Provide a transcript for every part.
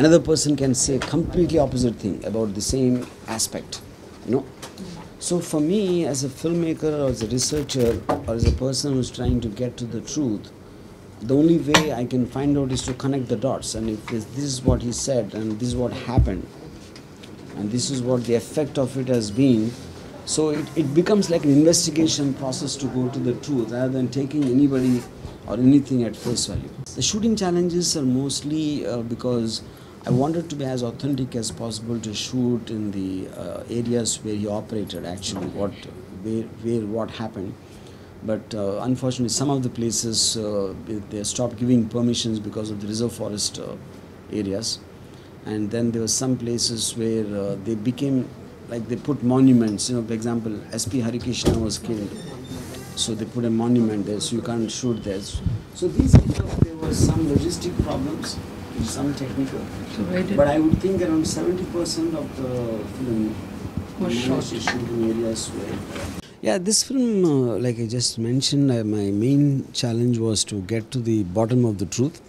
another person can say completely opposite thing about the same aspect, you know. So for me, as a filmmaker or as a researcher or as a person who's trying to get to the truth, the only way I can find out is to connect the dots. And if this is what he said, and this is what happened, and this is what the effect of it has been, so it becomes like an investigation process to go to the truth rather than taking anybody or anything at face value. The shooting challenges are mostly because I wanted to be as authentic as possible to shoot in the areas where he operated, actually, what happened. But unfortunately, some of the places, they stopped giving permissions because of the reserve forest areas. And then there were some places where they became, like they put monuments, you know, for example, S.P. Harikrishna was killed. So they put a monument there, so you can't shoot there. So these kind of, there were some logistic problems, some technical. So but I would think around 70% of the film was shot in areas where... Yeah, this film, like I just mentioned, my main challenge was to get to the bottom of the truth.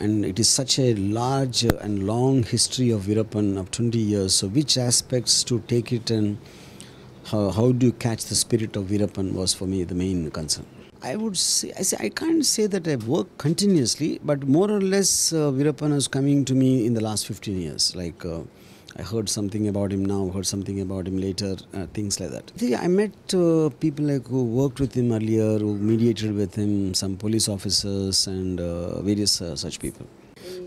And it is such a large and long history of Veerappan of 20 years. So which aspects to take it and how do you catch the spirit of Veerappan was for me the main concern. I would say, I can't say that I've worked continuously, but more or less Veerappan was coming to me in the last 15 years. Like I heard something about him now, heard something about him later, things like that. I met people like who worked with him earlier, who mediated with him, some police officers and various such people.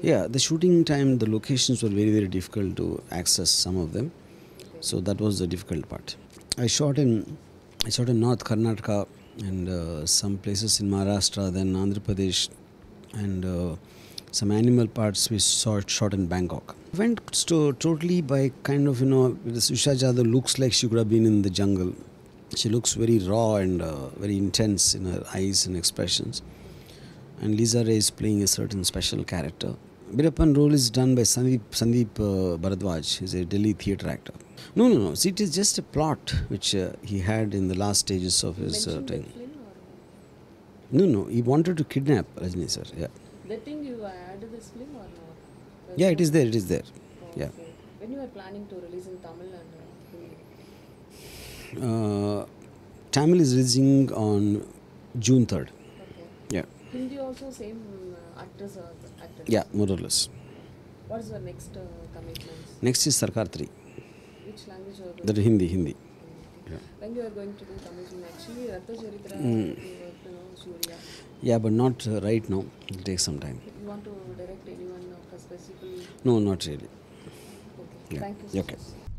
Yeah, the shooting time, the locations were very, very difficult to access, some of them. So that was the difficult part. I shot in North Karnataka and some places in Maharashtra, then Andhra Pradesh, and some animal parts we shot in Bangkok. Went totally by kind of, you know, Yusha Jada looks like she could have been in the jungle. She looks very raw and very intense in her eyes and expressions. And Lisa Ray is playing a certain special character. Veerappan role is done by Sandeep Bharadwaj, who is a Delhi theatre actor. No, see, it is just a plot which he had in the last stages of his time. No, he wanted to kidnap Rajini, sir, yeah. The thing you added this film or not? Yeah, it is there. Okay. Yeah. When you were planning to release in Tamil and Tamil is releasing on June 3rd. Okay. Yeah. Hindi also same actors or actors? Yeah, more or less. What is your next commitments? Next is Sarkar 3. Which language you are going to? That is Hindi. Yeah. When you are going to do Tamil film, actually Ratha Charitra, you worked on Surya. Yeah, but not right now. It'll take some time. You want to direct anyone for specifically? No, not really. Okay. Yeah. Thank you. Okay.